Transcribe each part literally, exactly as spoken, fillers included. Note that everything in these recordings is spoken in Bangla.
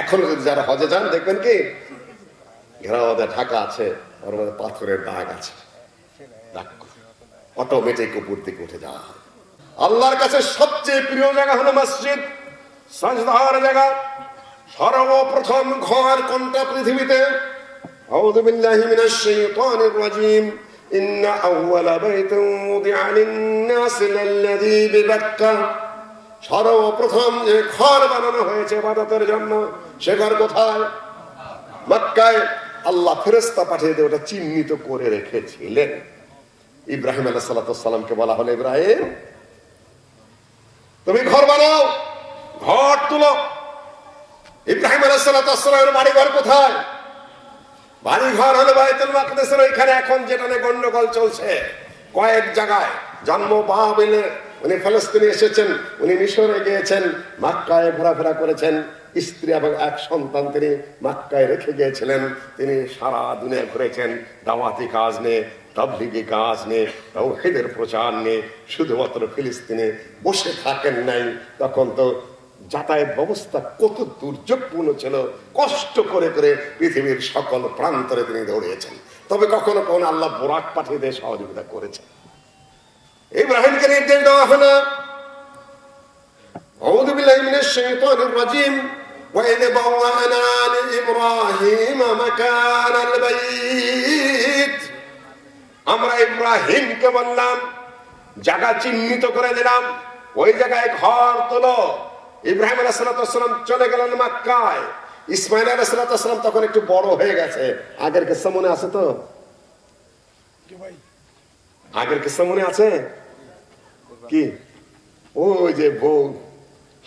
এখন যদি যারা হজে যান দেখবেন কি ঘেরাওয়াতে ঢাকা আছে, ওর মধ্যে পাথরের দাগ আছে, অটোমেটিক উপর থেকে উঠে যাওয়া। আল্লাহর কাছে সবচেয়ে প্রিয় জায়গা হলো মসজিদ, সাজদার জায়গা, সর্বপ্রথম ঘর কোনটা পৃথিবীতে? আউযু বিল্লাহি মিনাশ শাইতানির রাজীম। ইন্না আউওয়ালা বাইতিন উযিআ লিন-নাস লাল্লাযী বিবাক্কা, সর্বপ্রথম যে ঘর বানানো হয়েছে ইবাদতের জন্য সে ঘর কোথায়? মক্কায়। আল্লাহ ফেরেশতা পাঠিয়ে দিয়ে ওটা চিহ্নিত করে রেখেছিলেন। ইব্রাহিম আলাইহিস সালাতু ওয়াস সালামকে বলা হলো, ইব্রাহিম তুমি ঘর বানাও, ঘর তুলো। ইব্রাহিম আলাইহিস সালাতু ওয়াস সালামের বাড়ি ঘর কোথায়? বাড়ি ঘর হলো বাইতুল মাকদিসের ওইখানে, এখন যেটা নিয়ে গন্ডগোল চলছে কয়েক জায়গায়। জন্ম বাবেলে, উনি ফিলিস্তিনে এসেছেন, উনি মিশরে গিয়েছেন, মক্কায় ঘোরাফেরা করেছেন, স্ত্রী এবং এক সন্তান তিনি মক্কায় রেখে গিয়েছিলেন। তিনি সারা দুনিয়া ঘুরেছেন দাওয়াতি কাজ নিয়ে, তাবলিগি কাজ নিয়ে, তাওহীদের প্রচার নিয়ে, শুধুমাত্র ফিলিস্তিনে বসে থাকেন নাই। তখন তো যাতায়াত ব্যবস্থা কত দুর্যোগপূর্ণ ছিল, কষ্ট করে করে পৃথিবীর সকল প্রান্তরে তিনি দৌড়িয়েছেন। তবে কখনো কখনো আল্লাহ বুরাক পাঠিয়ে দিয়ে সহযোগিতা করেছেন। ইব্রাহিমকে নির্দেশ দেওয়া হলো, আউযু বিল্লাহি মিনাশ শাইতানির রাজীম। وإذ بوأنا لإبراهيم مكان البيت, আমরা ইব্রাহিমকে বললাম জায়গা চিহ্নিত করে দিলাম, ওই জায়গায় ঘর তোলো। ইব্রাহিম আলাইহিস সালাতু ওয়াস সালাম চলে গেলেন মক্কায়। ইসমাঈল আলাইহিস সালাতু ওয়াস সালাম তখন একটু বড় হয়ে গেছে। আগের কিসসা মনে আছে তো? কি ভাই আগের কিসসা মনে আছে কি? ওই যে বউ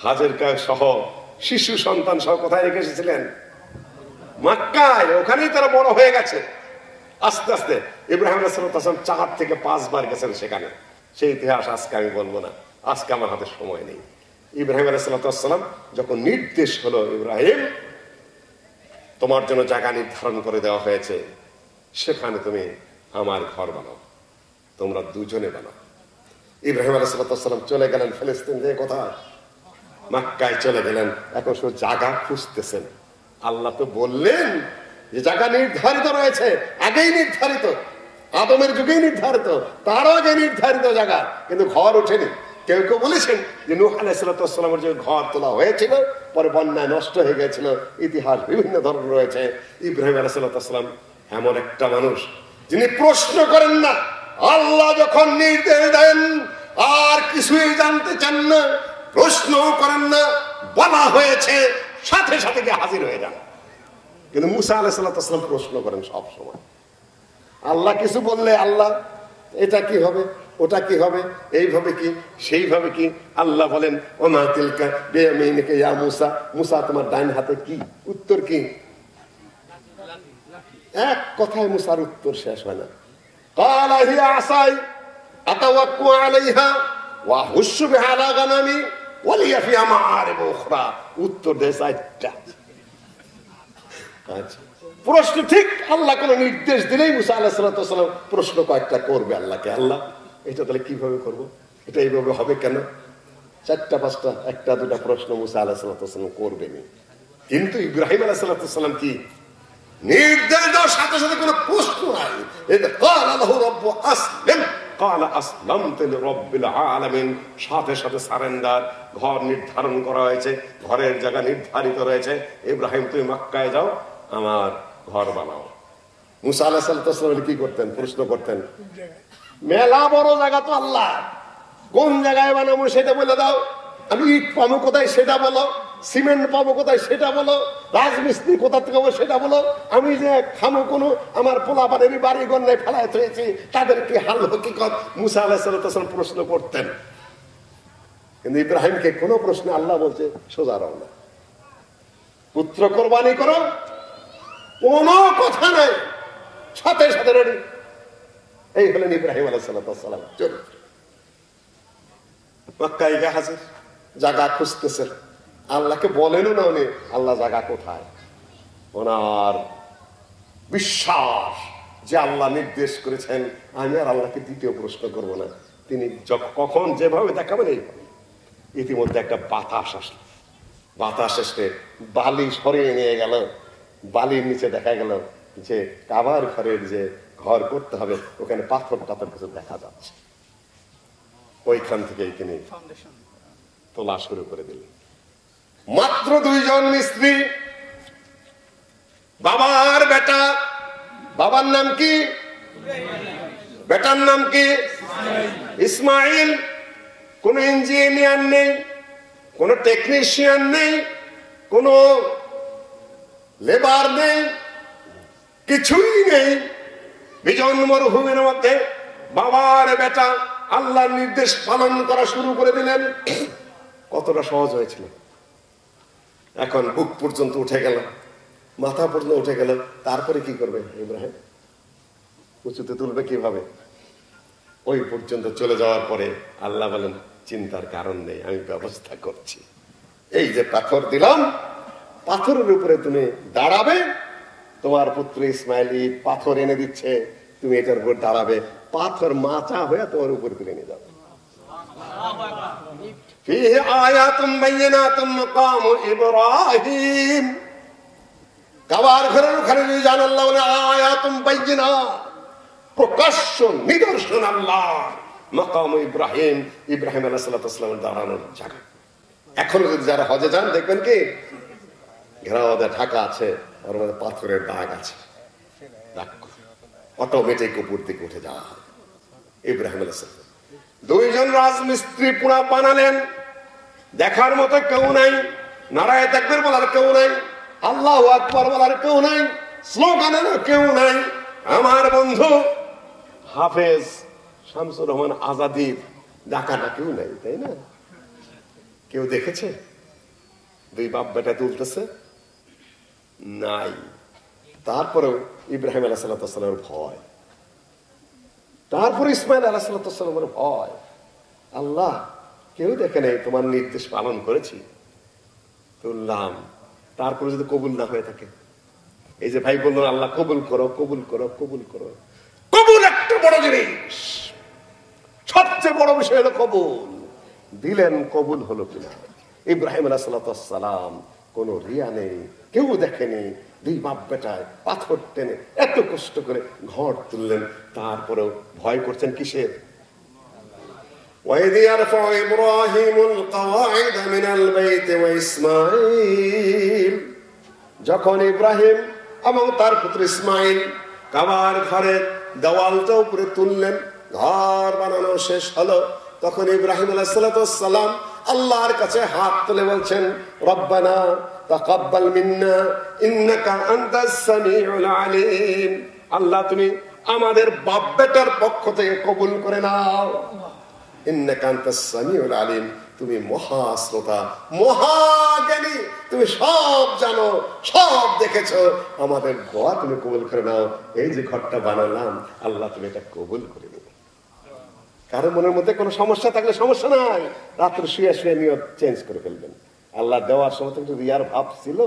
হাজেরা সহ শিশু সন্তান সহ কোথায় রেখে এসেছিলেন? মক্কায়। ওখানেই তারা বড় হয়ে গেছে। আস্তে আস্তে ইব্রাহিম আলাইহিস সালাতু ওয়াস সালাম চার থেকে পাঁচবার গেছেন সেখানে। সেই ইতিহাস আজকে আমি বলবো না, আজকে আমার হাতে সময় নেই। ইব্রাহিম আলাইহিস সালাতু ওয়াস সালাম যখন নির্দেশ হলো, ইব্রাহিম তোমার জন্য জায়গা নির্ধারণ করে দেওয়া হয়েছে, সেখানে তুমি আমার ঘর বানাও, তোমরা দুজনে বানাও। ইব্রাহিম আলাইহিস সালাতু ওয়াস সালাম চলে গেলেন ফিলিস্তিন থেকে, কোথায়? মক্কায় চলে গেলেন। এখন শুধু জায়গা খুঁজতেছেন। আল্লাহ তো বললেন যে জায়গা নির্ধারিত রয়েছে, আগেই নির্ধারিত, আদমের যুগেই নির্ধারিত, তার আগে নির্ধারিত জায়গা, কিন্তু ঘর ওঠেনি। কেউ কেউ বলেছেন যে নূহ আলাইহিস সালাতু ওয়াস সালামের যে ঘর তোলা হয়েছিল, পরে বন্যায় নষ্ট হয়ে গেছিল। ইতিহাস বিভিন্ন ধরনের রয়েছে। ইব্রাহিম আলাইহিস সালাতু ওয়াস সালাম এমন একটা মানুষ যিনি প্রশ্ন করেন না। আল্লাহ যখন নির্দেশ দেন আর কিছুই জানতে চান না, প্রশ্ন করেন না, বলা হয়েছে সাথে সাথে গিয়ে হাজির হয়ে যান। কিন্তু মুসা আলাইহিস সালাতু ওয়াস সালাম প্রশ্ন করেন সব সময়। আল্লাহ কিছু বললে, আল্লাহ এটা কি হবে, ওটা কি হবে, এইভাবে কি, সেইভাবে কি? আল্লাহ বলেন, ওমা তিলকা বিয়ামিনিকা ইয়া মুসা, মুসা তোমার ডান হাতে কি? উত্তর কি? এক কথায় মুসার উত্তর শেষ হয় না। ক্বালা হিয়া আসাই আতাওয়াক্কু আলাইহা ওয়া হুশু বিহা আলা গানামি ওয়া লিয়া ফিহা মাআরিব উখরা। উত্তর দেয় চারটা। আচ্ছা, প্রশ্ন ঠিক। আল্লাহ কোন নির্দেশ দিলেই মুসা আলাইহিস সালাতু ওয়াস সালাম প্রশ্ন কয়েকটা করবে আল্লাহকে। আল্লাহ এটা তাহলে কিভাবে করবো, এটা এইভাবে হবে কেন? চারটা পাঁচটা একটা দুটা প্রশ্ন মুসা আলাইহিস সালাতু ওয়াস সালাম করবেনি। কিন্তু ইব্রাহিম আলাইহিস সালাতু ওয়াস সালাম কি নির্দেশ দেওয়ার সাথে সাথে কোনো প্রশ্ন নাই। ক্বালা লাহু রাব্বু আসলিম, ক্বালা আসলামতু লিরাব্বিল আলামিন। সাথে সাথে সারেন্ডার। ঘর নির্ধারণ করা হয়েছে, ঘরের জায়গা নির্ধারিত রয়েছে। ইব্রাহিম তুমি মক্কায় যাও, আমার ঘর বানাও। মুসা আলাইহিস সালাতু ওয়াস সালাম কি করতেন? প্রশ্ন করতেন। মেলা বড় জায়গা তো আল্লাহ, কোন জায়গায় বানাবো সেটা বলে দাও, আমি ইট পাবো কোথায় সেটা বলো, সিমেন্ট পাবো কোথায় সেটা বলো, রাজমিস্ত্রি কোথা থেকে পাবো সেটা বলো, আমি যে খামো কোনো আমার পোলাপানের বাড়ি গন্যায় ফেলায় হয়েছি তাদের কি হাল হকিকত? মুসা আলাইহিস সালাতু ওয়াস সালাম প্রশ্ন করতেন। কিন্তু ইব্রাহিমকে কোনো প্রশ্নে আল্লাহ বলছে সোজা রওনা, পুত্র কোরবানি করো, কোনো কথা নাই, সাথে সাথে রেডি। এই হলেন ইব্রাহিম আলাইহিস সালাতু ওয়াস সালাম। মক্কায় গিয়ে হাজির, জায়গা খুঁজতেছেন। আল্লাহকে বলেনও না উনি, আল্লাহ জায়গা কোথায়। ওনার বিশ্বাস যে আল্লাহ নির্দেশ করেছেন, আমি আর আল্লাহকে দ্বিতীয় প্রশ্ন করবো না, তিনি যখন যেভাবে দেখাবেন এইভাবে। ইতিমধ্যে একটা বাতাস আসলো, বাতাস এসে বালি সরিয়ে নিয়ে গেল। বালির নিচে দেখা গেল যে কাবার ঘরের যে ঘর করতে হবে ওখানে পাথর টাথর কিছু দেখা যাচ্ছে। ওইখান থেকেই তিনি তোলা শুরু করে দিলেন। মাত্র দুইজন মিস্ত্রি, বাবা আর বেটা। বাবার নাম কি? বেটার নাম কি? ইসমাইল। কোন ইঞ্জিনিয়ার নেই, কোন টেকনিশিয়ান নেই, কোন লেবার নেই, কিছুই নেই। বিজন মরুভূমির মধ্যে বাবার বেটা আল্লাহর নির্দেশ পালন করা শুরু করে দিলেন। কতটা সহজ হয়েছিল। এখন বুক পর্যন্ত উঠে গেল, মাথা পর্যন্ত উঠে গেল। তারপরে কি করবে ইব্রাহিম? উঁচুতে তুলবে কিভাবে? ওই পর্যন্ত চলে যাওয়ার পরে আল্লাহ বলেন, চিন্তার কারণ নেই, আমি ব্যবস্থা করছি। এই যে পাথর দিলাম, পাথরের উপরে তুমি দাঁড়াবে। তোমার পুত্র ইসমাইল পাথর এনে দিচ্ছে, তুমি এটার উপর দাঁড়াবে, পাথর মাথা হয়ে তোমার উপর তুলে নিয়ে যাবে। আয়াতুম বাইনাতুম মুকাম ইব্রাহিম। কাবার ঘরের ওখানে জান আল্লাহ বলে আয়াতুম বাইনা, প্রকাশ্য নিদর্শন আল্লাহ মকাম ইব্রাহিম, ইব্রাহিম আলাইহিস সালামের দাঁড়ানোর জায়গা। এখন যদি যারা হজে যান দেখবেন কি ঘেরাওয়াতে ঢাকা আছে, ওর মধ্যে পাথরের দাগ আছে, অটোমেটিক উপর দিকে উঠে যাওয়া হয়। ইব্রাহিম আলাইহিস সালাম দুইজন রাজমিস্ত্রি পুরা বানালেন, দেখার মতো কেউ নাই, নারায়ে তাকবীর বলার কেউ নাই, আল্লাহু আকবার বলার কেউ নাই, স্লোগানের কেউ নাই। আমার বন্ধু হাফেজ শামসুর রহমান আজাদির ডাকাটা কেউ নাই, তাই না? কেউ দেখেছে? দুই বাপ বেটা তুলতেছে নাই। তারপরেও ইব্রাহিম আলাইহিস সালামের ভয়, তারপরে ইসমাইল আলাইহিস সালামের ভয়। আল্লাহ, কেউ দেখে নাই, তোমার নির্দেশ পালন করেছি, তুললাম। তারপরে যদি কবুল না হয়ে থাকে, এই যে ভাই বললো আল্লাহ কবুল করো, কবুল করো, কবুল করো। কবুল একটা বড় জিনিস, সবচেয়ে বড় বিষয় হলো কবুল। দিলেন, কবুল হলো কিনা। ইব্রাহিম আলাইহিস সালাম কোন রিয়া নেই, কেউ দেখেনি, দুই বাপ বেটায় পাথর টেনে এত কষ্ট করে ঘর তুললেন। তারপরেও ভয় করছেন কিসের? وإذ يرفع إبراهيم القواعد من البيت وإسماعيل, যখন ইব্রাহিম এবং তার পুত্র ইসমাইল কাবার ঘরের দেওয়ালটা উপরে তুললেন, ঘর বানানো শেষ হলো। তখন ইব্রাহিম আলাইহিস সালাম আল্লাহর কাছে হাত তুলে বলছেন, রব্বানা তাকাব্বাল মিন্না ইন্নাকা আনতাস সামিউল আলিম। আল্লাহ, তুমি আমাদের বাপ বেটার পক্ষ থেকে কবুল করে নাও। ইন্নাকা আনতাস সামিউল আলিম, তুমি মহা শ্রোতা, মহা জ্ঞানী, তুমি সব জানো, সব দেখেছো। আমাদের দোয়া তুমি কবুল করে নাও। এই যে ঘরটা বানালাম আল্লাহ, তুমি এটা কবুল করে নাও। কারো মনের মধ্যে কোনো সমস্যা থাকলে সমস্যা নাই, রাত্রে শুয়ে শুয়ে নিয়ত চেঞ্জ করে ফেলবেন। আল্লাহ দেওয়ার সময় একটু রিয়ার ভাব ছিল,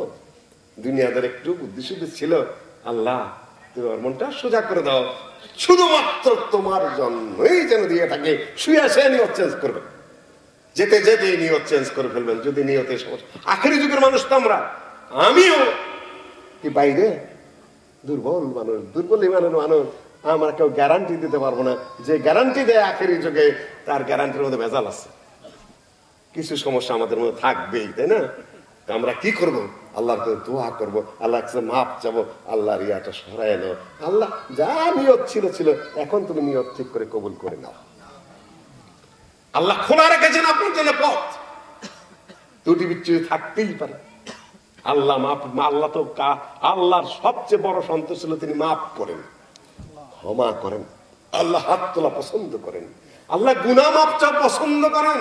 দুনিয়াদের একটু বুদ্ধি শুদ্ধি ছিল। আল্লাহ, তুমি আমার মনটা সোজা করে দাও, শুধুমাত্র তোমার জন্যই যেন দিয়ে থাকে। শুয়ে শুয়ে নিয়ত চেঞ্জ করবেন, যেতে যেতে নিয়ত চেঞ্জ করে ফেলবেন। যদি নিয়তে সমস্যা, আখেরি যুগের মানুষ তো আমরা, আমিও কি বাইরে দুর্বল মানুষ, দুর্বল ইমানের মানুষ। আমরা কেউ গ্যারান্টি দিতে পারবো না। যে গ্যারান্টি দেয় আখেরি যুগে, তার গ্যারান্টির মধ্যে ভেজাল আছে, কিছু সমস্যা আমাদের মধ্যে থাকবেই, তাই না? আমরা কি করব? আল্লাহর কাছে দোয়া করব, আল্লাহর কাছে মাপ চাবো। আল্লাহ রিয়াটা সরায় নাও। আল্লাহ, যা নিয়ত ছিল ছিল, এখন তুমি নিয়ত ঠিক করে কবুল করে নাও। আল্লাহ খোলা রেখেছেন আপনার জন্য পথ, দুটি বিচ্ছুতি থাকতেই পারে। আল্লাহ মাপ, আল্লাহ তো আল্লাহর সবচেয়ে বড় সন্তোষ ছিল তিনি মাপ করেন, ক্ষমা করেন। আল্লাহ হাত তোলা পছন্দ করেন, আল্লাহ গুনাহ মাপ চাওয়া পছন্দ করেন,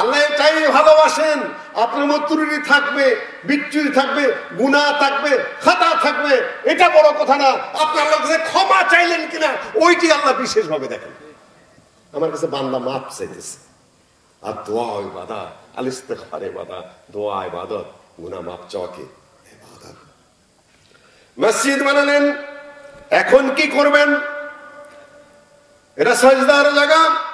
আল্লাহ এটাই ভালোবাসেন। আপনার মধ্যে থাকবে, বিচ্যুতি থাকবে, গুনাহ থাকবে, খাতা থাকবে, এটা বড় কথা না। আপনার আল্লাহর কাছে ক্ষমা চাইলেন কিনা, ওইটি আল্লাহ বিশেষভাবে দেখেন। আমার কাছে বান্দা মাপ চাইতেছে, আর দোয়া ইবাদত, আল ইস্তিগফার ইবাদত, দোয়া ইবাদত, গুনাহ মাপ চাওয়াকে ইবাদত। মসজিদ বানালেন, এখন কি করবেন? এটা সাজদার জায়গা।